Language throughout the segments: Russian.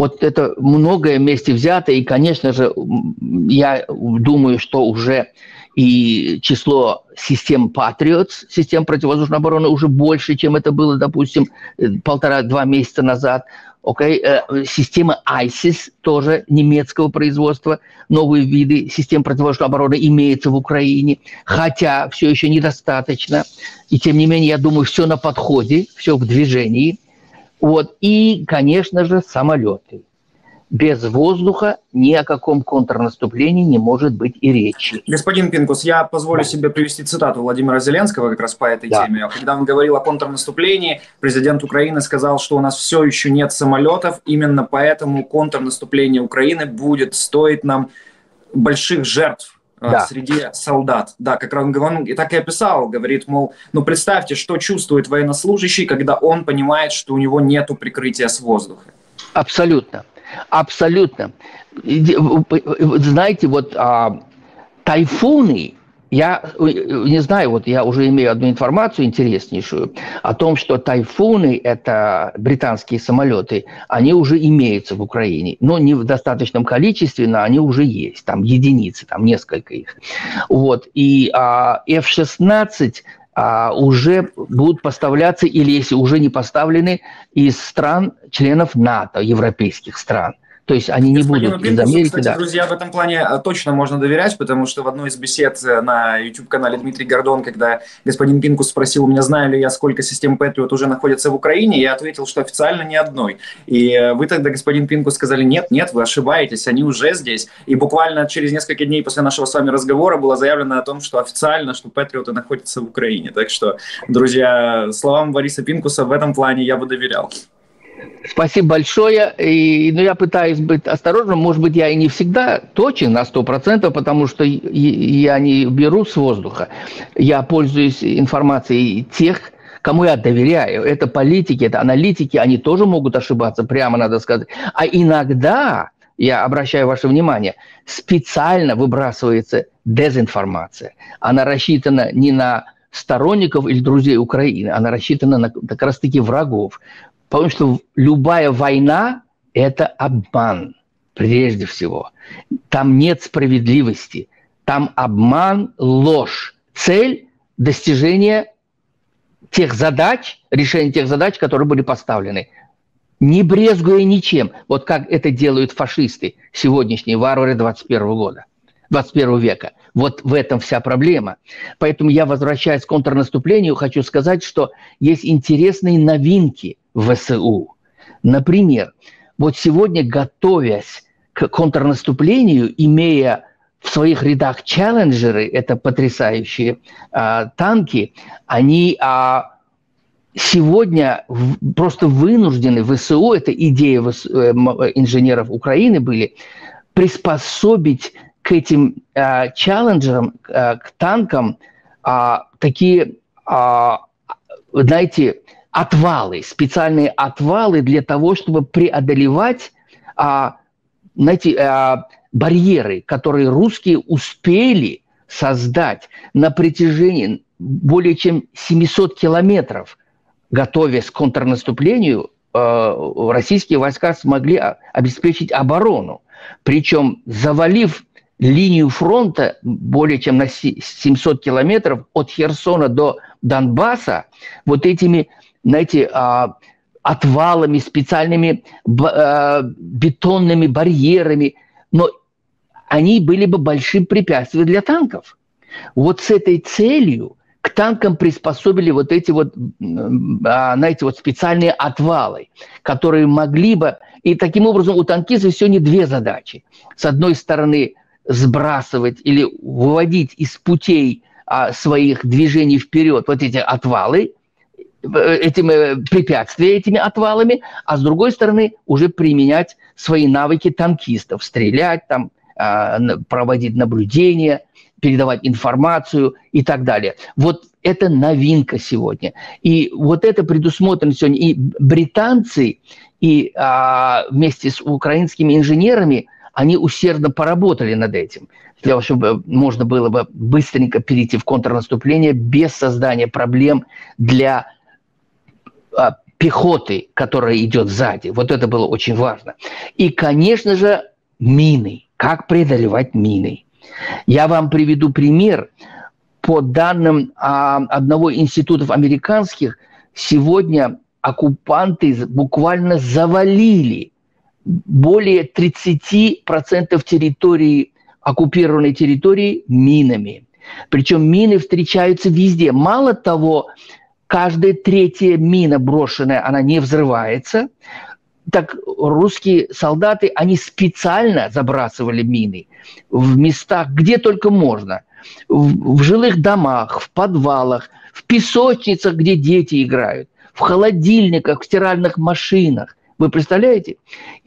Вот это многое вместе взято, и, конечно же, я думаю, что уже и число систем Patriots, систем противовоздушной обороны, уже больше, чем это было, допустим, 1,5-2 месяца назад. Okay. Системы ISIS, тоже немецкого производства, новые виды систем противовоздушной обороны имеются в Украине, хотя все еще недостаточно. И тем не менее, я думаю, все на подходе, все в движении. Вот. И, конечно же, самолеты. Без воздуха ни о каком контрнаступлении не может быть и речи. Господин Pinkus, я позволю себе привести цитату Владимира Зеленского как раз по этой теме. Когда он говорил о контрнаступлении, президент Украины сказал, что у нас все еще нет самолетов, именно поэтому контрнаступление Украины будет стоить нам больших жертв. Среди солдат. Да, как он и так и описал, говорит, мол, ну представьте, что чувствует военнослужащий, когда он понимает, что у него нету прикрытия с воздуха. Абсолютно, абсолютно. Знаете, вот тайфуны, я не знаю, вот я уже имею одну информацию интереснейшую о том, что тайфуны, это британские самолеты, они уже имеются в Украине, но не в достаточном количестве, но они уже есть, там единицы, там несколько их. Вот, и F-16 уже будут поставляться, или если уже не поставлены, из стран, членов НАТО, европейских стран. То есть они не будут из Америки, кстати, да. Друзья, в этом плане точно можно доверять, потому что в одной из бесед на YouTube-канале Дмитрий Гордон, когда господин Pinkus спросил у меня, знаю ли я, сколько систем Patriot уже находится в Украине, я ответил, что официально ни одной. И вы тогда, господин Pinkus, сказали, нет, вы ошибаетесь, они уже здесь. И буквально через несколько дней после нашего с вами разговора было заявлено о том, что официально, что Patriot находится в Украине. Так что, друзья, словам Бориса Pinkus в этом плане я бы доверял. Спасибо большое. Но я пытаюсь быть осторожным. Может быть, я и не всегда точен на 100%, потому что я не беру с воздуха. Я пользуюсь информацией тех, кому я доверяю. Это политики, это аналитики. Они тоже могут ошибаться, прямо надо сказать. А иногда, я обращаю ваше внимание, специально выбрасывается дезинформация. Она рассчитана не на сторонников или друзей Украины, она рассчитана на как раз-таки врагов. Потому что любая война – это обман, прежде всего. Там нет справедливости. Там обман, ложь. Цель – достижение тех задач, решение тех задач, которые были поставлены. Не брезгуя ничем. Вот как это делают фашисты, сегодняшние варвары 21 века. Вот в этом вся проблема. Поэтому я, возвращаясь к контрнаступлению, хочу сказать, что есть интересные новинки в ВСУ. Например, вот сегодня, готовясь к контрнаступлению, имея в своих рядах Challengers, это потрясающие танки, они сегодня просто вынуждены, ВСУ, это идея инженеров Украины были, приспособить к этим Challengers, к танкам такие, знаете, отвалы, специальные отвалы для того, чтобы преодолевать, знаете, барьеры, которые русские успели создать на протяжении более чем 700 километров, готовясь к контрнаступлению, российские войска смогли обеспечить оборону, причем завалив линию фронта более чем на 700 километров от Херсона до Донбасса вот этими, знаете, отвалами, специальными бетонными барьерами, но они были бы большим препятствием для танков. Вот с этой целью к танкам приспособили вот эти вот, знаете, вот специальные отвалы, которые могли бы... И таким образом у танкистов сегодня две задачи. С одной стороны, сбрасывать или выводить из путей своих движений вперед вот эти отвалы, этими препятствия, этими отвалами, а с другой стороны уже применять свои навыки танкистов, стрелять, там, проводить наблюдения, передавать информацию и так далее. Вот это новинка сегодня. И вот это предусмотрено сегодня. И британцы, и вместе с украинскими инженерами они усердно поработали над этим, для того, чтобы можно было бы быстренько перейти в контрнаступление без создания проблем для пехоты, которая идет сзади. Вот это было очень важно. И, конечно же, мины. Как преодолевать мины? Я вам приведу пример. По данным одного из институтов американских, сегодня оккупанты буквально завалили более 30% территории, оккупированной территории, минами. Причем мины встречаются везде. Мало того, каждая третья мина брошенная, она не взрывается. Так русские солдаты, они специально забрасывали мины в местах, где только можно. В жилых домах, в подвалах, в песочницах, где дети играют, в холодильниках, в стиральных машинах. Вы представляете?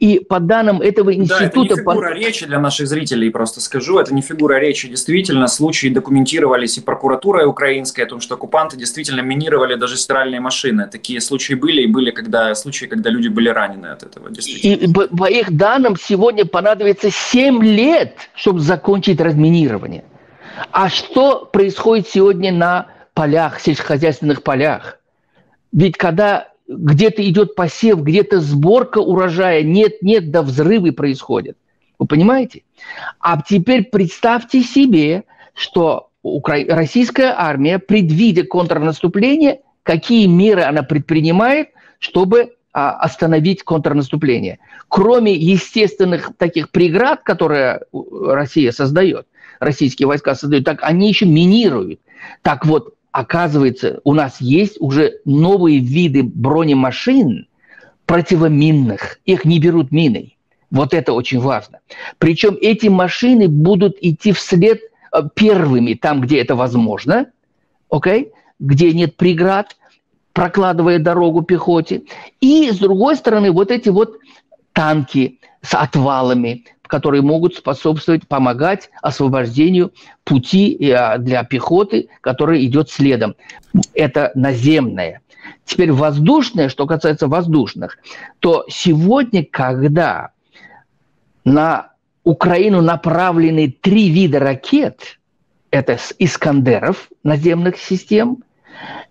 И по данным этого института... Да, это не фигура речи для наших зрителей, просто скажу. Это не фигура речи. Действительно, случаи документировались и прокуратурой украинской о том, что оккупанты действительно минировали даже стиральные машины. Такие случаи были, и были случаи, когда люди были ранены от этого. И по их данным, сегодня понадобится 7 лет, чтобы закончить разминирование. А что происходит сегодня на полях, сельскохозяйственных полях? Ведь когда... где-то идет посев, где-то сборка урожая, нет-нет, да взрывы происходят. Вы понимаете? А теперь представьте себе, что российская армия, предвидя контрнаступление, какие меры она предпринимает, чтобы остановить контрнаступление. Кроме естественных таких преград, которые Россия создает, российские войска создают, так они еще минируют. Так вот, оказывается, у нас есть уже новые виды бронемашин противоминных. Их не берут миной. Вот это очень важно. Причем эти машины будут идти вслед первыми, там, где это возможно, где нет преград, прокладывая дорогу пехоте. И, с другой стороны, вот эти вот танки с отвалами, которые могут способствовать, помогать освобождению пути для пехоты, которая идет следом. Это наземное. Теперь воздушное, что касается воздушных, то сегодня, когда на Украину направлены 3 вида ракет, это с Искандеров наземных систем,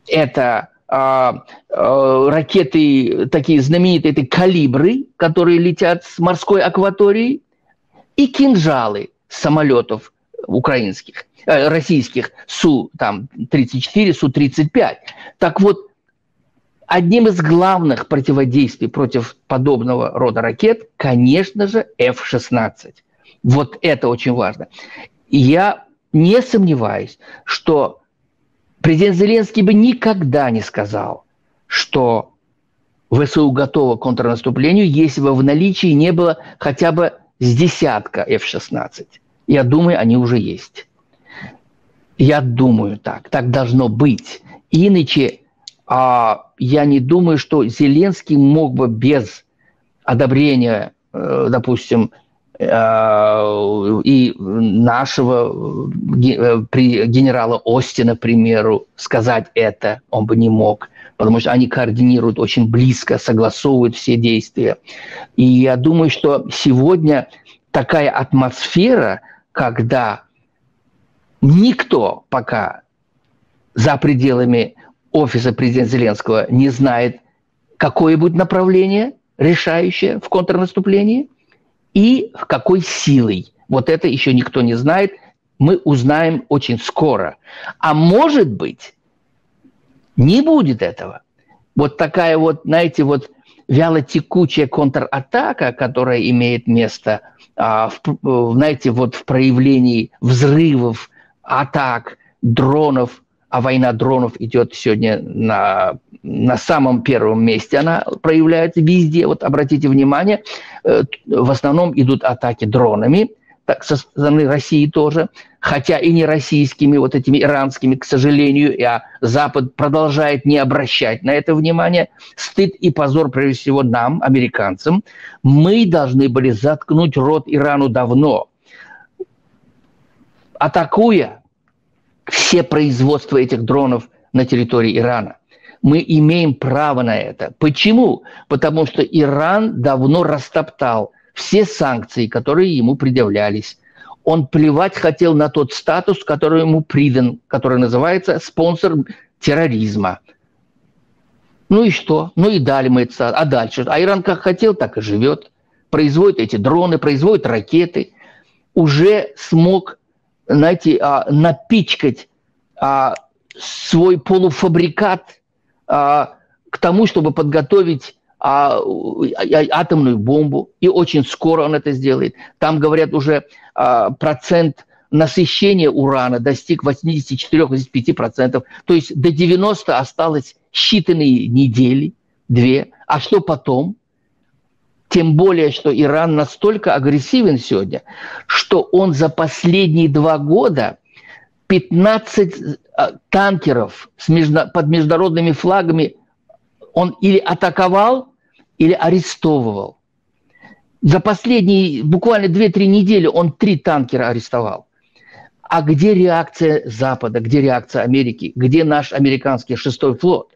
это ракеты такие знаменитые, это Калибры, которые летят с морской акватории, и Кинжалы самолетов украинских, российских, Су-34, Су-35. Так вот, одним из главных противодействий против подобного рода ракет, конечно же, F-16. Вот это очень важно. И я не сомневаюсь, что президент Зеленский бы никогда не сказал, что ВСУ готова к контрнаступлению, если бы в наличии не было хотя бы с десятка F-16. Я думаю, они уже есть. Я думаю так. Так должно быть. Иначе я не думаю, что Зеленский мог бы без одобрения, допустим, и нашего генерала Остина, к примеру, сказать это. Он бы не мог. Потому что они координируют очень близко, согласовывают все действия. И я думаю, что сегодня такая атмосфера, когда никто пока за пределами офиса президента Зеленского не знает, какое будет направление решающее в контрнаступлении и в какой силой. Вот это еще никто не знает. Мы узнаем очень скоро. А может быть, не будет этого. Вот такая вот, знаете, вот вялотекучая контратака, которая имеет место, знаете, вот в проявлении взрывов, атак, дронов, а война дронов идет сегодня на самом первом месте, она проявляется везде. Вот обратите внимание, в основном идут атаки дронами, так, со стороны России тоже, хотя и не российскими, вот этими иранскими, к сожалению, а Запад продолжает не обращать на это внимание. Стыд и позор, прежде всего, нам, американцам. Мы должны были заткнуть рот Ирану давно. Атакуя все производства этих дронов на территории Ирана, мы имеем право на это. Почему? Потому что Иран давно растоптал все санкции, которые ему предъявлялись. Он плевать хотел на тот статус, который ему придан, который называется «спонсор терроризма». Ну и что? Ну и дали мы это. А дальше? А Иран как хотел, так и живет. Производит эти дроны, производит ракеты. Уже смог, знаете, напичкать свой полуфабрикат к тому, чтобы подготовить атомную бомбу. И очень скоро он это сделает. Там, говорят, уже процент насыщения урана достиг 84-85%. То есть до 90% осталось считанные недели, две. А что потом? Тем более, что Иран настолько агрессивен сегодня, что он за последние 2 года 15 танкеров под международными флагами он или атаковал, или арестовывал. За последние буквально 2-3 недели он 3 танкера арестовал. А где реакция Запада, где реакция Америки, где наш американский 6-й флот?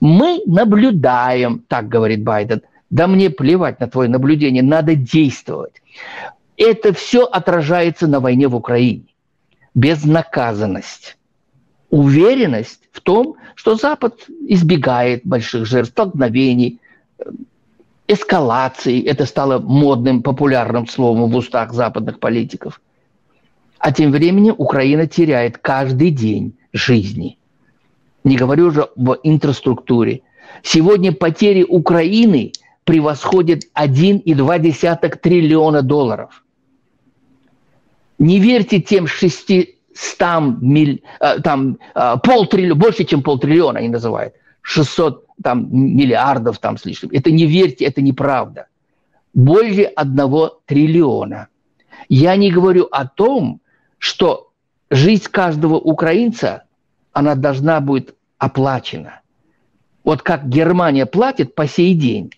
Мы наблюдаем, так говорит Байден. Да мне плевать на твое наблюдение, надо действовать. Это все отражается на войне в Украине. Безнаказанность. Уверенность в том, что Запад избегает больших жертв, столкновений, эскалаций. Это стало модным, популярным словом в устах западных политиков. А тем временем Украина теряет каждый день жизни. Не говорю уже об инфраструктуре. Сегодня потери Украины превосходят 1,2 триллиона долларов. Не верьте тем 600 миллиардов, больше, чем полтриллиона они называют, 600 миллиардов там с лишним. Это не верьте, это неправда. Более 1 триллиона. Я не говорю о том, что жизнь каждого украинца, она должна быть оплачена. Вот как Германия платит по сей день,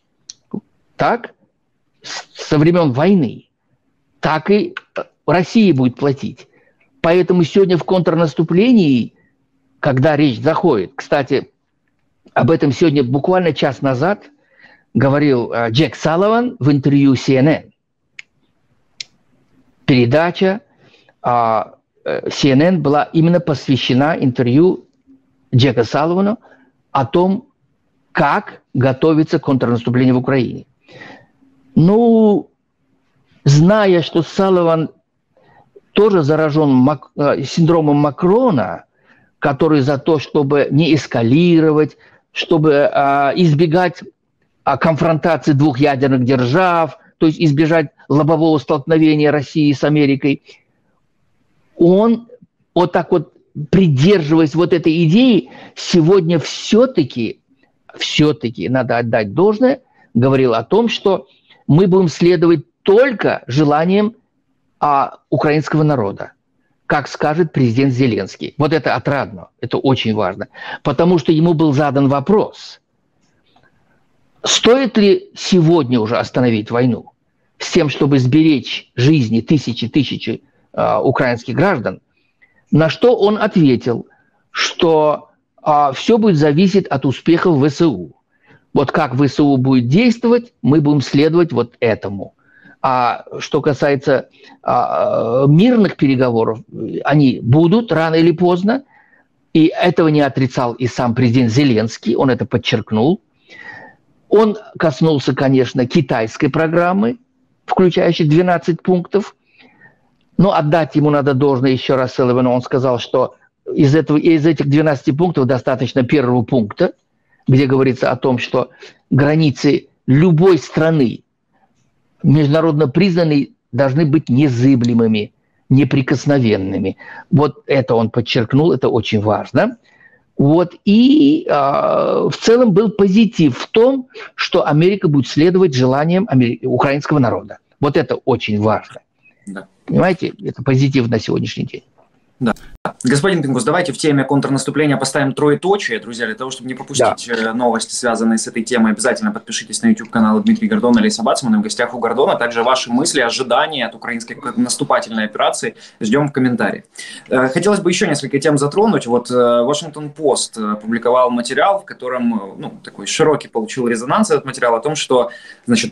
так, со времен войны, так и Россия будет платить. Поэтому сегодня в контрнаступлении, когда речь заходит, кстати, об этом сегодня буквально час назад говорил Джек Салливан в интервью CNN. Передача CNN была именно посвящена интервью Джека Салливана о том, как готовится контрнаступление в Украине. Ну, зная, что Салливан тоже заражен синдромом Макрона, который за то, чтобы не эскалировать, чтобы избегать конфронтации 2 ядерных держав, то есть избежать лобового столкновения России с Америкой, он вот так вот, придерживаясь вот этой идеи, сегодня все-таки надо отдать должное, говорил о том, что мы будем следовать только желаниям украинского народа, как скажет президент Зеленский. Вот это отрадно, это очень важно, потому что ему был задан вопрос, стоит ли сегодня уже остановить войну с тем, чтобы сберечь жизни тысячи украинских граждан, на что он ответил, что все будет зависеть от успехов ВСУ. Вот как ВСУ будет действовать, мы будем следовать вот этому. А что касается мирных переговоров, они будут рано или поздно, и этого не отрицал и сам президент Зеленский, он это подчеркнул. Он коснулся, конечно, китайской программы, включающей 12 пунктов, но отдать ему надо должное еще раз Салливану, он сказал, что из этих 12 пунктов достаточно 1-го пункта, где говорится о том, что границы любой страны, международно признанные, должны быть незыблемыми, неприкосновенными. Вот это он подчеркнул, это очень важно. Вот. И в целом был позитив в том, что Америка будет следовать желаниям украинского народа. Вот это очень важно. Да. Понимаете, это позитив на сегодняшний день. Да. Господин Пинкус, давайте в теме контрнаступления поставим троеточие, друзья, для того, чтобы не пропустить новости, связанные с этой темой. Обязательно подпишитесь на YouTube-канал Дмитрия Гордона, Леся Бацмана, в гостях у Гордона. Также ваши мысли, ожидания от украинской наступательной операции ждем в комментариях. Хотелось бы еще несколько тем затронуть. Вот Washington Post опубликовал материал, в котором такой широкий получил резонанс этот материал о том, что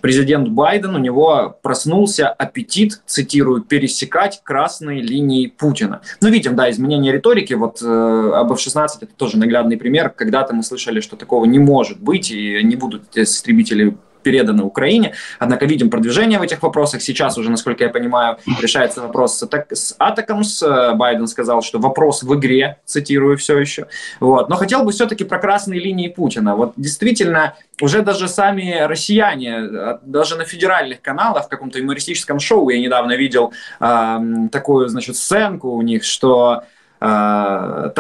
президент Байден, у него проснулся аппетит, цитирую, пересекать красные линии Путина. Ну видим, да, изменение риторики. Вот об F-16 это тоже наглядный пример. Когда-то мы слышали, что такого не может быть, и не будут истребители переданы Украине. Однако видим продвижение в этих вопросах. Сейчас уже, насколько я понимаю, решается вопрос с ATACMS. Байден сказал, что вопрос в игре, цитирую все еще. Вот. Но хотел бы все-таки про красные линии Путина. Вот действительно, уже даже сами россияне, даже на федеральных каналах, в каком-то юмористическом шоу, я недавно видел такую, значит, сценку у них, что...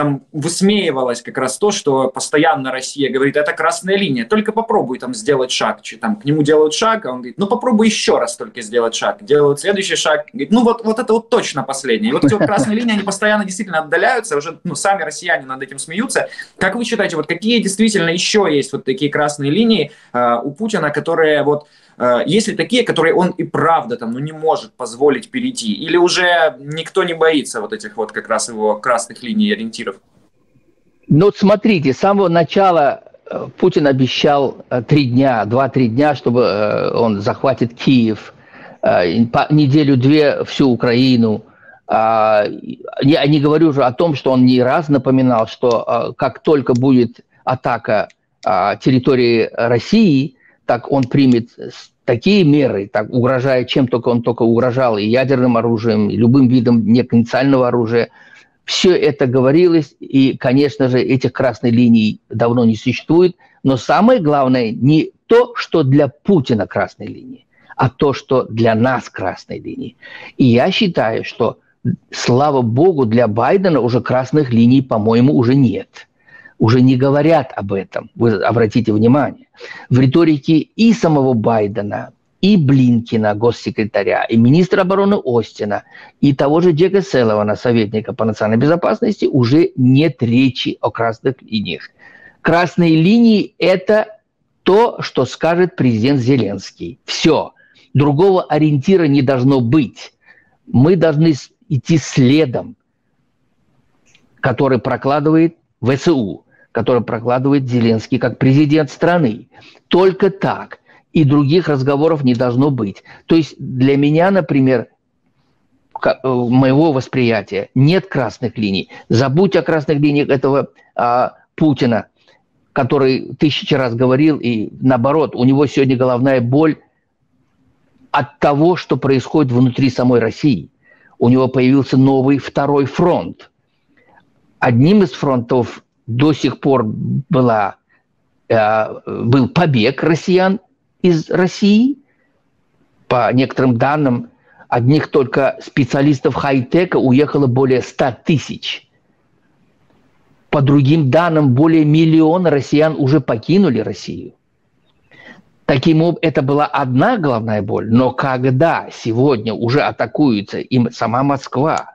там высмеивалось как раз то, что постоянно Россия говорит, это красная линия, только попробуй там сделать шаг, там, к нему делают шаг, а он говорит, ну попробуй еще раз только сделать шаг, делают следующий шаг, говорит, ну вот это вот точно последний. И вот эти вот красные линии, они постоянно действительно отдаляются, уже ну, сами россияне над этим смеются. Как вы считаете, вот какие действительно еще есть вот такие красные линии у Путина, которые вот есть ли такие, которые он и правда там, ну, не может позволить перейти? Или уже никто не боится вот этих вот как раз его красных линий и ориентиров? Ну, вот смотрите, с самого начала Путин обещал 2-3 дня, чтобы он захватит Киев, неделю-две всю Украину. Я не говорю уже о том, что он не раз напоминал, что как только будет атака территории России, так он примет такие меры, так угрожая, чем только он угрожал, и ядерным оружием, и любым видом неконвенциального оружия. Все это говорилось, и, конечно же, этих красных линий давно не существует. Но самое главное не то, что для Путина красной линии, а то, что для нас красной линии. И я считаю, что, слава богу, для Байдена уже красных линий, по-моему, уже нет. Уже не говорят об этом, вы обратите внимание. В риторике и самого Байдена, и Блинкена, госсекретаря, и министра обороны Остина, и того же Джека Салливана, советника по национальной безопасности, уже нет речи о красных линиях. Красные линии – это то, что скажет президент Зеленский. Все. Другого ориентира не должно быть. Мы должны идти следом, который прокладывает ВСУ, который прокладывает Зеленский как президент страны. Только так. И других разговоров не должно быть. То есть для меня, например, моего восприятия, нет красных линий. Забудь о красных линиях этого Путина, который тысячи раз говорил, и наоборот, у него сегодня головная боль от того, что происходит внутри самой России. У него появился новый второй фронт. Одним из фронтов до сих пор был побег россиян из России. По некоторым данным, одних только специалистов хай-тека уехало более 100 тысяч. По другим данным, более миллиона россиян уже покинули Россию. Таким образом, это была одна головная боль, но когда сегодня уже атакуется им сама Москва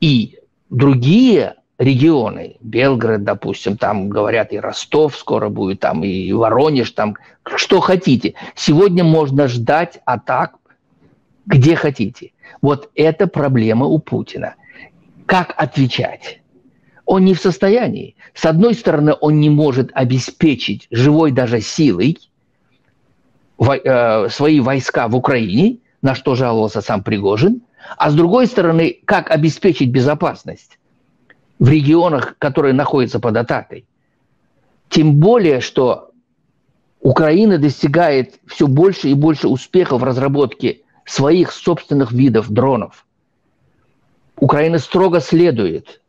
и другие регионы, Белгород, допустим, там говорят и Ростов скоро будет, там и Воронеж, там что хотите. Сегодня можно ждать атак где хотите. Вот это проблема у Путина. Как отвечать? Он не в состоянии. С одной стороны, он не может обеспечить живой даже силой свои войска в Украине, на что жаловался сам Пригожин. А с другой стороны, как обеспечить безопасность в регионах, которые находятся под атакой? Тем более, что Украина достигает все больше и больше успехов в разработке своих собственных видов дронов. Украина строго следует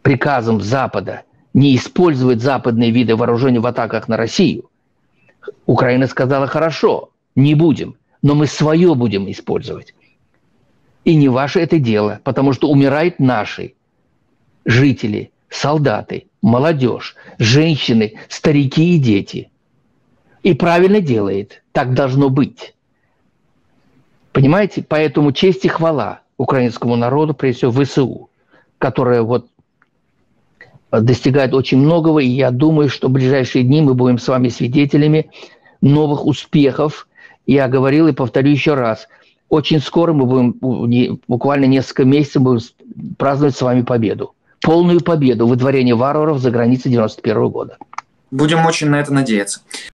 приказам Запада не использовать западные виды вооружений в атаках на Россию. Украина сказала, хорошо, не будем, но мы свое будем использовать. И не ваше это дело, потому что умирают наши жители, солдаты, молодежь, женщины, старики и дети. И правильно делает. Так должно быть. Понимаете? Поэтому честь и хвала украинскому народу, прежде всего ВСУ, которая вот достигает очень многого. И я думаю, что в ближайшие дни мы будем с вами свидетелями новых успехов. Я говорил и повторю еще раз. Очень скоро мы будем, буквально несколько месяцев, будем праздновать с вами победу. Полную победу, выдворение варваров за границей 1991 года. Будем очень на это надеяться.